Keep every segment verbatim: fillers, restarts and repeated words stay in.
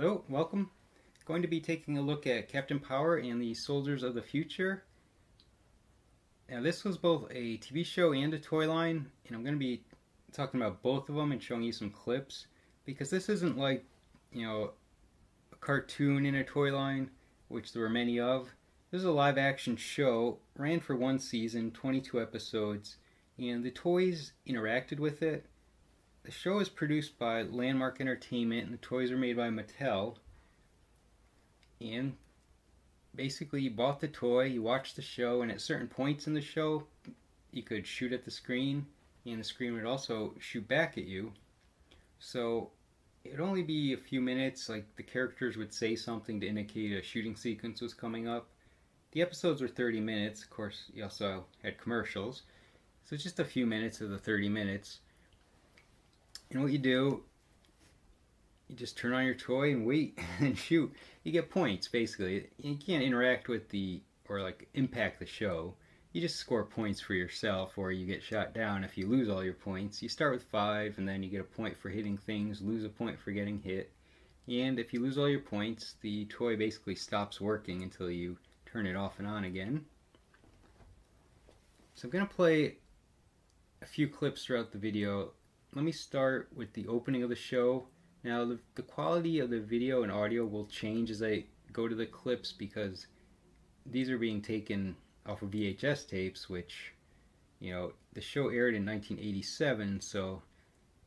Hello, welcome. Going to be taking a look at Captain Power and the Soldiers of the Future. Now this was both a T V show and a toy line, and I'm going to be talking about both of them and showing you some clips, because this isn't like, you know, a cartoon in a toy line, which there were many of. This is a live action show, ran for one season, twenty-two episodes, and the toys interacted with it. The show is produced by Landmark Entertainment, and the toys are made by Mattel. And basically, you bought the toy, you watched the show, and at certain points in the show, you could shoot at the screen, and the screen would also shoot back at you. So it'd only be a few minutes, like the characters would say something to indicate a shooting sequence was coming up. The episodes were thirty minutes, of course, you also had commercials, so just a few minutes of the thirty minutes. And what you do, you just turn on your toy and wait and shoot. You get points, basically. You can't interact with the, or like impact the show. You just score points for yourself, or you get shot down if you lose all your points. You start with five, and then you get a point for hitting things, lose a point for getting hit. And if you lose all your points, the toy basically stops working until you turn it off and on again. So I'm going to play a few clips throughout the video. Let me start with the opening of the show. Now the, the quality of the video and audio will change as I go to the clips, because these are being taken off of V H S tapes, which, you know, the show aired in nineteen eighty-seven, so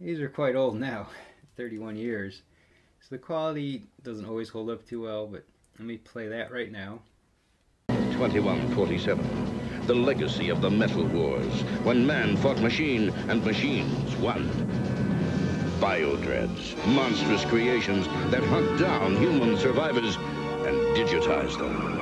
these are quite old now, thirty-one years. So the quality doesn't always hold up too well, but let me play that right now. twenty-one forty-seven. The legacy of the Metal Wars, when man fought machine and machines won. Bio-Dreads, monstrous creations that hunt down human survivors and digitize them.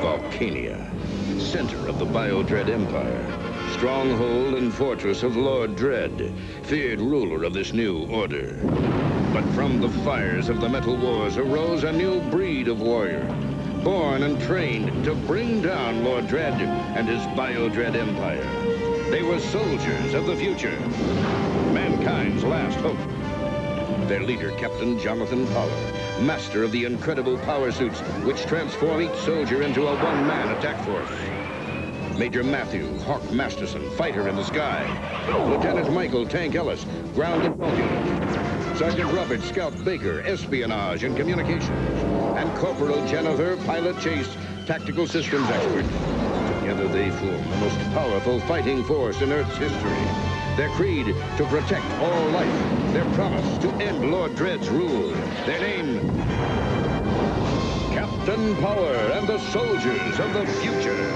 Vulcania, center of the Bio-Dread empire, stronghold and fortress of Lord Dread, feared ruler of this new order. But from the fires of the Metal Wars arose a new breed of warrior, born and trained to bring down Lord Dread and his Bio-Dread empire. They were soldiers of the future, mankind's last hope. Their leader, Captain Jonathan Power, master of the incredible power suits which transform each soldier into a one-man attack force. Major Matthew Hawk Masterson, fighter in the sky. Lieutenant Michael Tank Ellis, ground and multi. Sergeant Robert Scout Baker, espionage and communications. And Corporal Jennifer Pilot Chase, tactical systems expert. Together they form the most powerful fighting force in Earth's history. Their creed, to protect all life. Their promise, to end Lord Dread's rule. Their name, Captain Power and the Soldiers of the Future.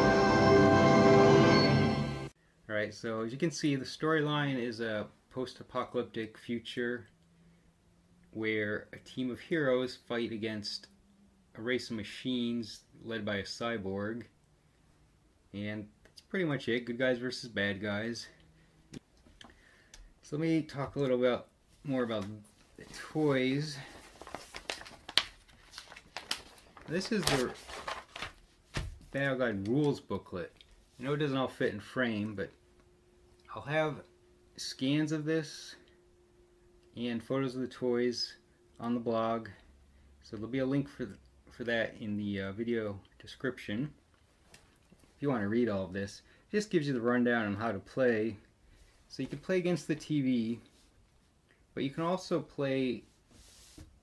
All right, so as you can see, the storyline is a post-apocalyptic future where a team of heroes fight against a race of machines led by a cyborg, and that's pretty much it. Good guys versus bad guys. So let me talk a little about more about the toys. This is the Battle Guide rules booklet. I know it doesn't all fit in frame, but I'll have scans of this and photos of the toys on the blog, so there'll be a link for the for that in the uh, video description if you want to read all of this. It just gives you the rundown on how to play. So you can play against the T V, but you can also play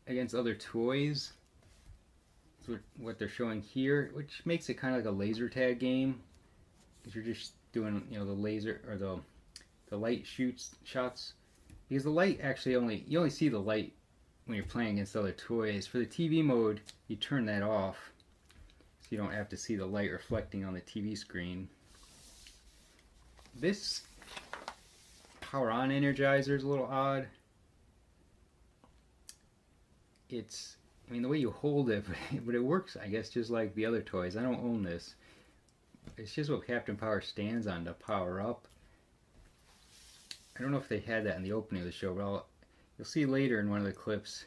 against other toys. That's what they're showing here, which makes it kind of like a laser tag game, because you're just doing, you know, the laser or the the light shoots shots, because the light actually only you only see the light when you're playing against other toys. For the T V mode, you turn that off, so you don't have to see the light reflecting on the T V screen. This power on energizer is a little odd. It's, I mean, the way you hold it, but it works, I guess, just like the other toys. I don't own this. It's just what Captain Power stands on to power up. I don't know if they had that in the opening of the show, but I'll You'll see later in one of the clips,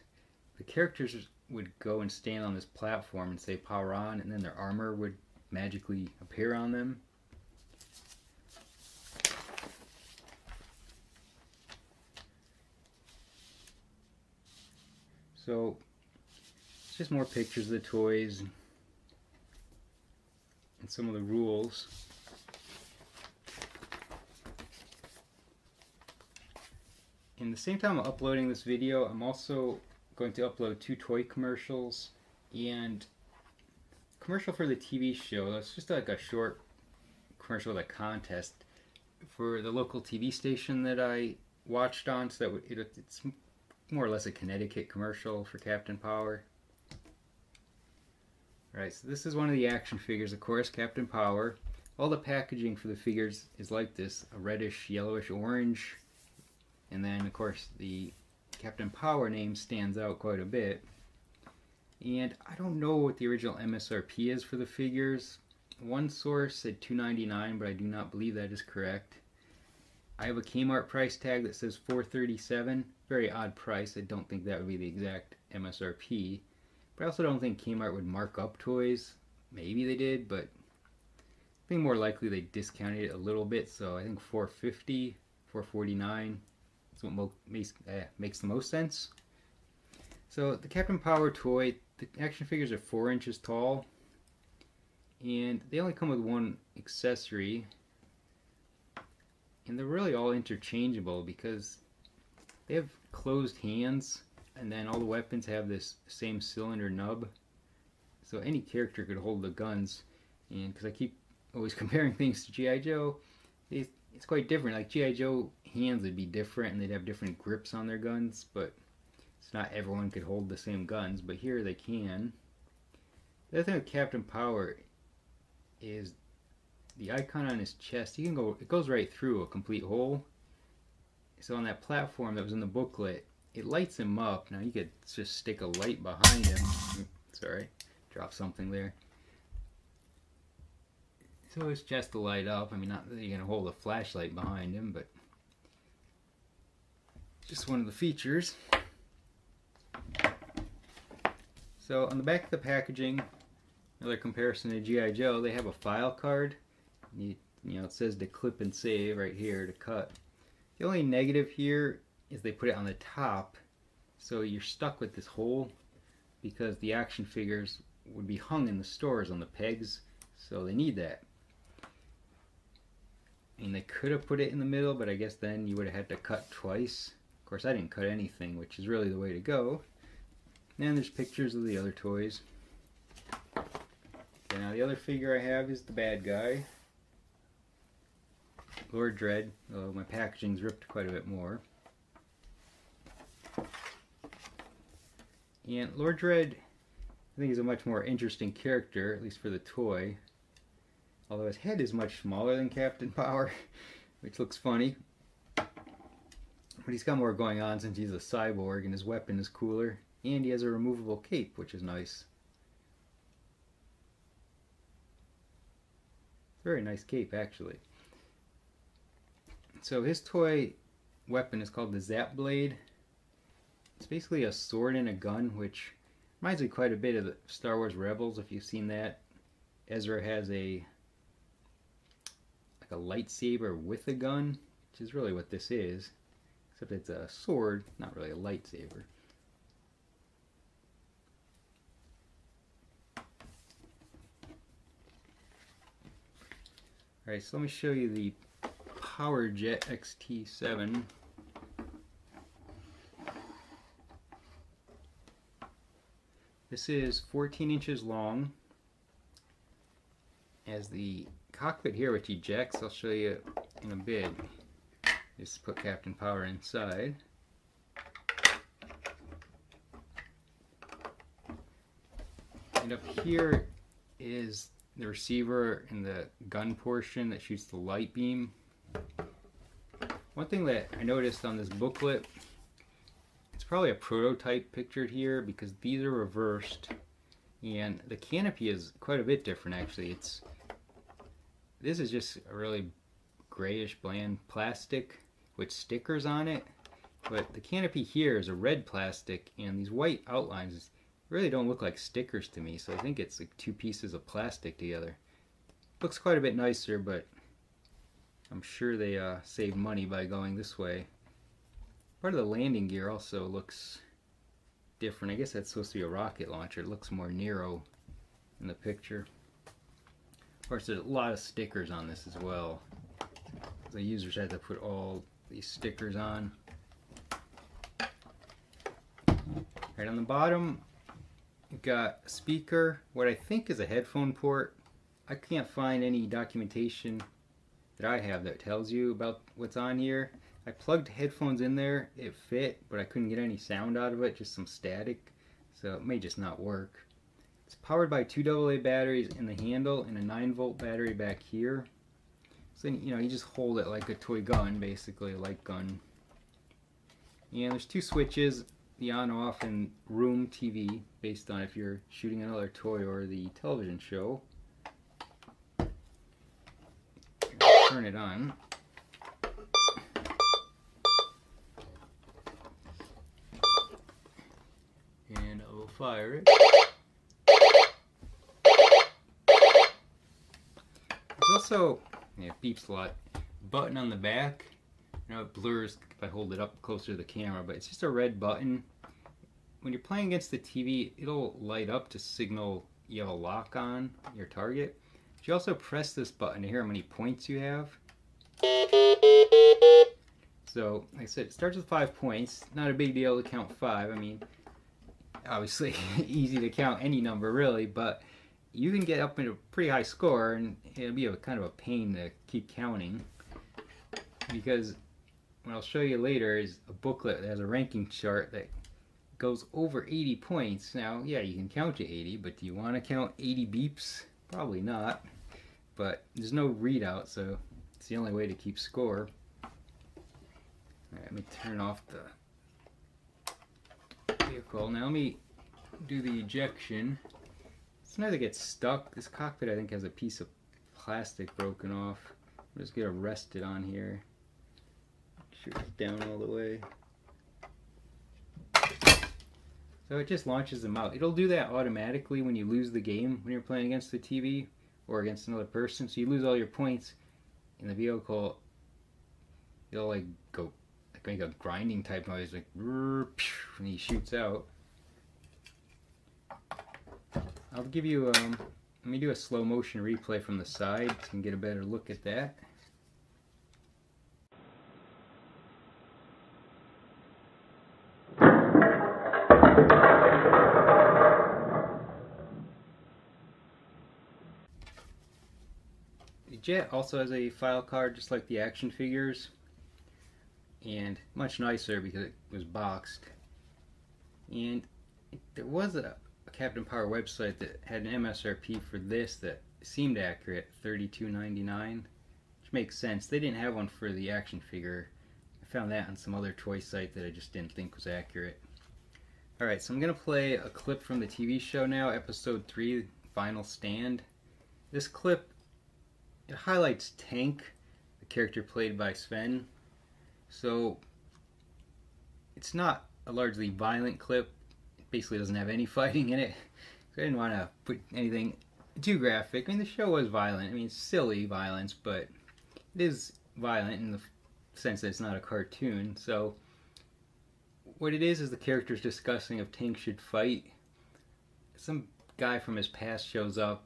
the characters would go and stand on this platform and say power on, and then their armor would magically appear on them. So it's just more pictures of the toys and, and some of the rules. In the same time I'm uploading this video, I'm also going to upload two toy commercials and a commercial for the T V show. That's just like a short commercial with a contest for the local T V station that I watched on, so that it, it, it's more or less a Connecticut commercial for Captain Power. Alright, so this is one of the action figures, of course, Captain Power. All the packaging for the figures is like this, a reddish, yellowish, orange. And then, of course, the Captain Power name stands out quite a bit. And I don't know what the original M S R P is for the figures. One source said two ninety-nine, but I do not believe that is correct. I have a Kmart price tag that says four thirty-seven. Very odd price. I don't think that would be the exact M S R P. But I also don't think Kmart would mark up toys. Maybe they did, but I think more likely they discounted it a little bit. So I think four fifty, four forty-nine. That's what mo makes, eh, makes the most sense. So the Captain Power toy, the action figures are four inches tall, and they only come with one accessory, and they're really all interchangeable because they have closed hands, and then all the weapons have this same cylinder nub, so any character could hold the guns. And because I keep always comparing things to G I Joe, they it's quite different. Like G I Joe hands would be different and they'd have different grips on their guns, but it's not everyone could hold the same guns, but here they can. The other thing with Captain Power is the icon on his chest. You can go, it goes right through a complete hole. So on that platform that was in the booklet, it lights him up. Now you could just stick a light behind him. Sorry, drop something there. So it's just to light up. I mean, not that you're going to hold a flashlight behind him, but just one of the features. So on the back of the packaging, another comparison to G I Joe, they have a file card. You, you know, it says to clip and save right here, to cut. The only negative here is they put it on the top, so you're stuck with this hole because the action figures would be hung in the stores on the pegs, so they need that. And they could have put it in the middle, but I guess then you would have had to cut twice. Of course, I didn't cut anything, which is really the way to go. And there's pictures of the other toys. Okay, now the other figure I have is the bad guy, Lord Dread, although my packaging's ripped quite a bit more. And Lord Dread, I think he's a much more interesting character, at least for the toy. Although his head is much smaller than Captain Power, which looks funny. But he's got more going on since he's a cyborg, and his weapon is cooler. And he has a removable cape, which is nice. Very nice cape, actually. So his toy weapon is called the Zap Blade. It's basically a sword and a gun, which reminds me quite a bit of the Star Wars Rebels, if you've seen that. Ezra has a a lightsaber with a gun, which is really what this is, except it's a sword, not really a lightsaber. Alright, so let me show you the PowerJet X T seven. This is fourteen inches long. As the cockpit here, which ejects, I'll show you in a bit. Just put Captain Power inside. And up here is the receiver and the gun portion that shoots the light beam. One thing that I noticed on this booklet, it's probably a prototype pictured here because these are reversed. And the canopy is quite a bit different, actually. It's This is just a really grayish, bland plastic with stickers on it, but the canopy here is a red plastic, and these white outlines really don't look like stickers to me, so I think it's like two pieces of plastic together. Looks quite a bit nicer, but I'm sure they uh, saved money by going this way. Part of the landing gear also looks different. I guess that's supposed to be a rocket launcher. It looks more Nero in the picture. Of course, there's a lot of stickers on this as well. The users had to put all these stickers on. Right on the bottom, we've got a speaker, what I think is a headphone port. I can't find any documentation that I have that tells you about what's on here. I plugged headphones in there, it fit, but I couldn't get any sound out of it, just some static, so it may just not work. It's powered by two double A batteries in the handle and a nine volt battery back here. So then, you know, you just hold it like a toy gun, basically, a light gun. And there's two switches, the on-off and room T V, based on if you're shooting another toy or the television show. Turn it on. And I will fire it. There's also, yeah, it beeps a lot, button on the back. You know, it blurs if I hold it up closer to the camera, but it's just a red button. When you're playing against the T V, it'll light up to signal you have a lock on your target. But you also press this button to hear how many points you have. So, like I said, it starts with five points. Not a big deal to count five. I mean, obviously easy to count any number really, but you can get up into a pretty high score and it'll be a kind of a pain to keep counting, because what I'll show you later is a booklet that has a ranking chart that goes over eighty points. Now, yeah, you can count to eighty, but do you want to count eighty beeps? Probably not, but there's no readout, so it's the only way to keep score. All right, let me turn off the vehicle. Now let me do the ejection. Sometimes it gets stuck. This cockpit, I think, has a piece of plastic broken off. I'm just gonna rest it on here. Make sure it's down all the way. So it just launches them out. It'll do that automatically when you lose the game, when you're playing against the T V or against another person. So you lose all your points in the vehicle. It'll like go, like make a grinding type noise, like, and he shoots out. I'll give you, um, let me do a slow motion replay from the side so you can get a better look at that. The jet also has a file card just like the action figures, and much nicer because it was boxed. And there was a Captain Power website that had an M S R P for this that seemed accurate, thirty-two ninety-nine, which makes sense. They didn't have one for the action figure. I found that on some other toy site that I just didn't think was accurate. Alright, so I'm going to play a clip from the T V show now, episode three, Final Stand. This clip, it highlights Tank, the character played by Sven. So, it's not a largely violent clip. Basically doesn't have any fighting in it. I didn't want to put anything too graphic. I mean, the show was violent. I mean, it's silly violence, but it is violent in the sense that it's not a cartoon. So what it is is the characters discussing if Tank should fight. Some guy from his past shows up.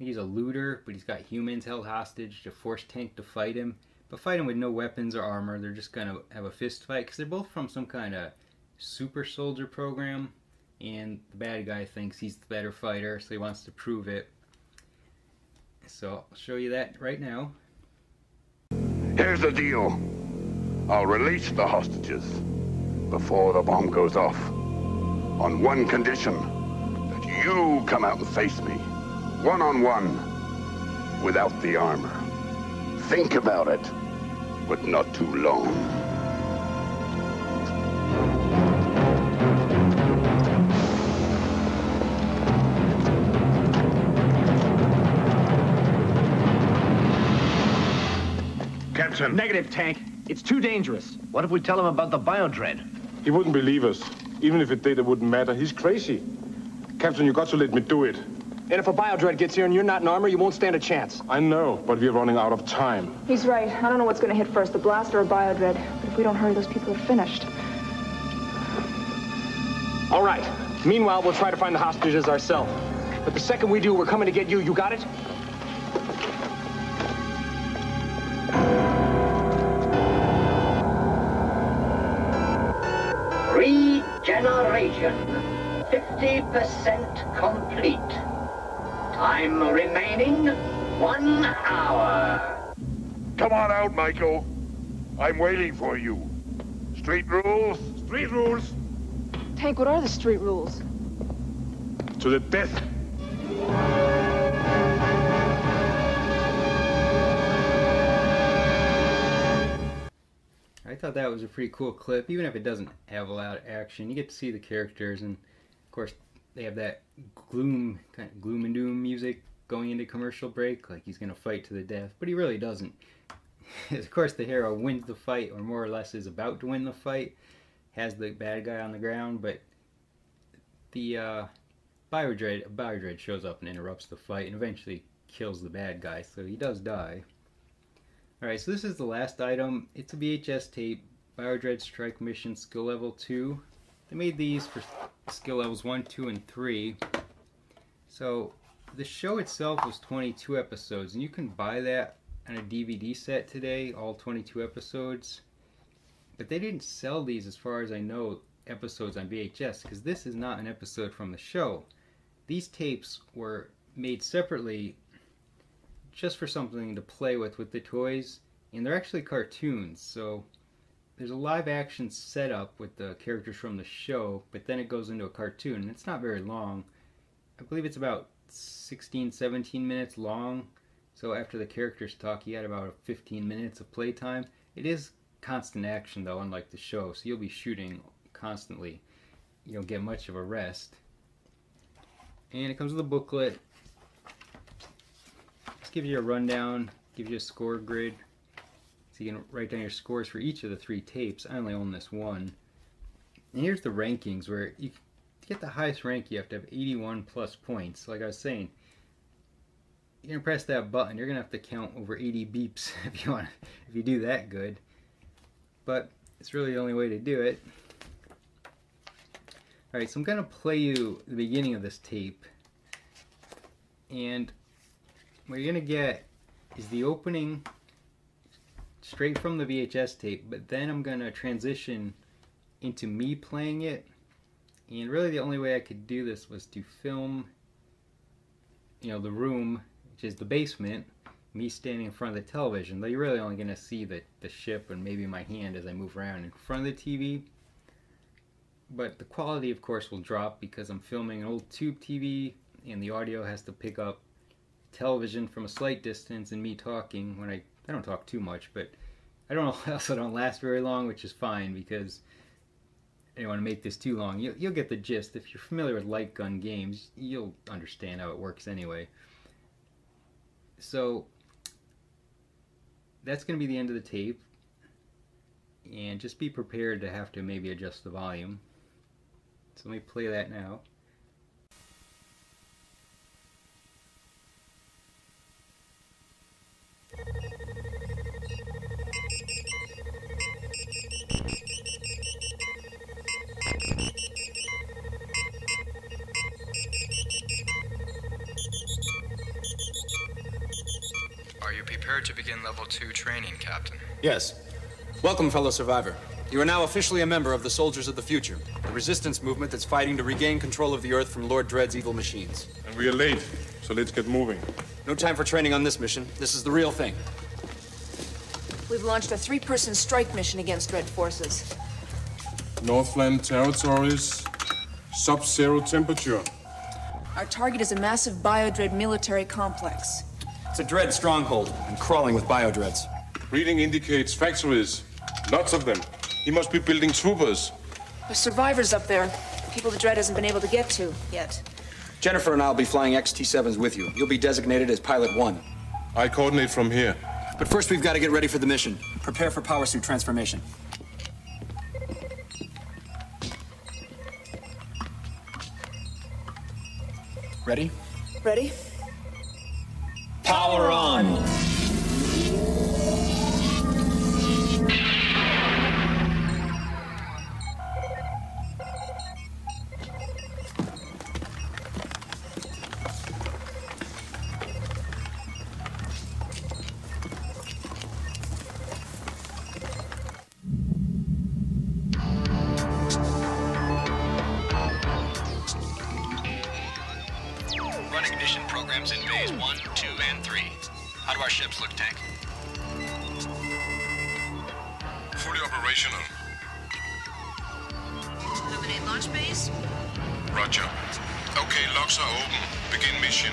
He's a looter, but he's got humans held hostage to force Tank to fight him. But fight him with no weapons or armor. They're just going to have a fist fight because they're both from some kind of super soldier program, and the bad guy thinks he's the better fighter, so he wants to prove it. So I'll show you that right now. Here's the deal. I'll release the hostages before the bomb goes off, on one condition: that you come out and face me one-on-one without the armor. Think about it, but not too long. Negative, Tank. It's too dangerous. What if we tell him about the Bio-Dread? He wouldn't believe us. Even if it did, it wouldn't matter. He's crazy. Captain, you got to let me do it. And if a Bio-Dread gets here and you're not in armor, you won't stand a chance. I know, but we're running out of time. He's right. I don't know what's going to hit first, the blast or a Bio-Dread. But if we don't hurry, those people are finished. All right. Meanwhile, we'll try to find the hostages ourselves. But the second we do, we're coming to get you. You got it? Regeneration. fifty percent complete. Time remaining, one hour. Come on out, Michael. I'm waiting for you. Street rules. Street rules. Tank, what are the street rules? To the death. I thought that was a pretty cool clip, even if it doesn't have a lot of action. You get to see the characters, and of course they have that gloom, kind of gloom and doom music going into commercial break, like he's gonna fight to the death, but he really doesn't. Of course the hero wins the fight, or more or less is about to win the fight, has the bad guy on the ground, but the uh, Bio Dread, Bio Dread shows up and interrupts the fight and eventually kills the bad guy, so he does die. Alright, so this is the last item. It's a V H S tape, Bio Dread Strike Mission Skill Level two. They made these for Skill Levels one, two, and three. So, the show itself was twenty-two episodes, and you can buy that on a D V D set today, all twenty-two episodes. But they didn't sell these, as far as I know, episodes on V H S, because this is not an episode from the show. These tapes were made separately just for something to play with with the toys, and they're actually cartoons, so there's a live action setup with the characters from the show, but then it goes into a cartoon, and it's not very long. I believe it's about sixteen, seventeen minutes long, so after the characters talk, you had about fifteen minutes of playtime. It is constant action, though, unlike the show, so you'll be shooting constantly. You don't get much of a rest. And it comes with a booklet. Gives you a rundown, gives you a score grid, so you can write down your scores for each of the three tapes. I only own this one. And here's the rankings, where you, to get the highest rank you have to have eighty-one plus points. Like I was saying, you're gonna press that button, you're gonna have to count over eighty beeps if you want, if you do that good. But it's really the only way to do it. Alright, so I'm gonna play you the beginning of this tape, and what you're going to get is the opening straight from the V H S tape, but then I'm going to transition into me playing it. And really the only way I could do this was to film, you know, the room, which is the basement, me standing in front of the television. Though you're really only going to see the, the ship and maybe my hand as I move around in front of the T V. But the quality, of course, will drop because I'm filming an old tube T V, and the audio has to pick up television from a slight distance and me talking when I I don't talk too much, but I don't I also don't last very long, which is fine because I don't want to make this too long. You, you'll get the gist. If you're familiar with light gun games, you'll understand how it works anyway. So that's going to be the end of the tape, and just be prepared to have to maybe adjust the volume. So let me play that now. To begin level two training, Captain. Yes. Welcome, fellow survivor. You are now officially a member of the Soldiers of the Future, the resistance movement that's fighting to regain control of the Earth from Lord Dread's evil machines. And we are late, so let's get moving. No time for training on this mission. This is the real thing. We've launched a three-person strike mission against Dread forces. Northland territories, sub-zero temperature. Our target is a massive Bio-Dread military complex. It's a Dread stronghold, and crawling with Bio-Dreads. Reading indicates factories. Lots of them. He must be building swoopers. There's survivors up there. People the Dread hasn't been able to get to yet. Jennifer and I'll be flying X T sevens with you. You'll be designated as Pilot one. I coordinate from here. But first we've got to get ready for the mission. Prepare for power suit transformation. Ready? Ready. Power on! three. How do our ships look, Tank? Fully operational. Illuminate launch base? Roger. Okay, locks are open. Begin mission.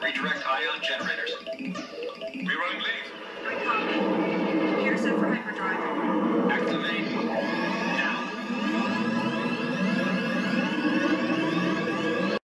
Redirect ion generators.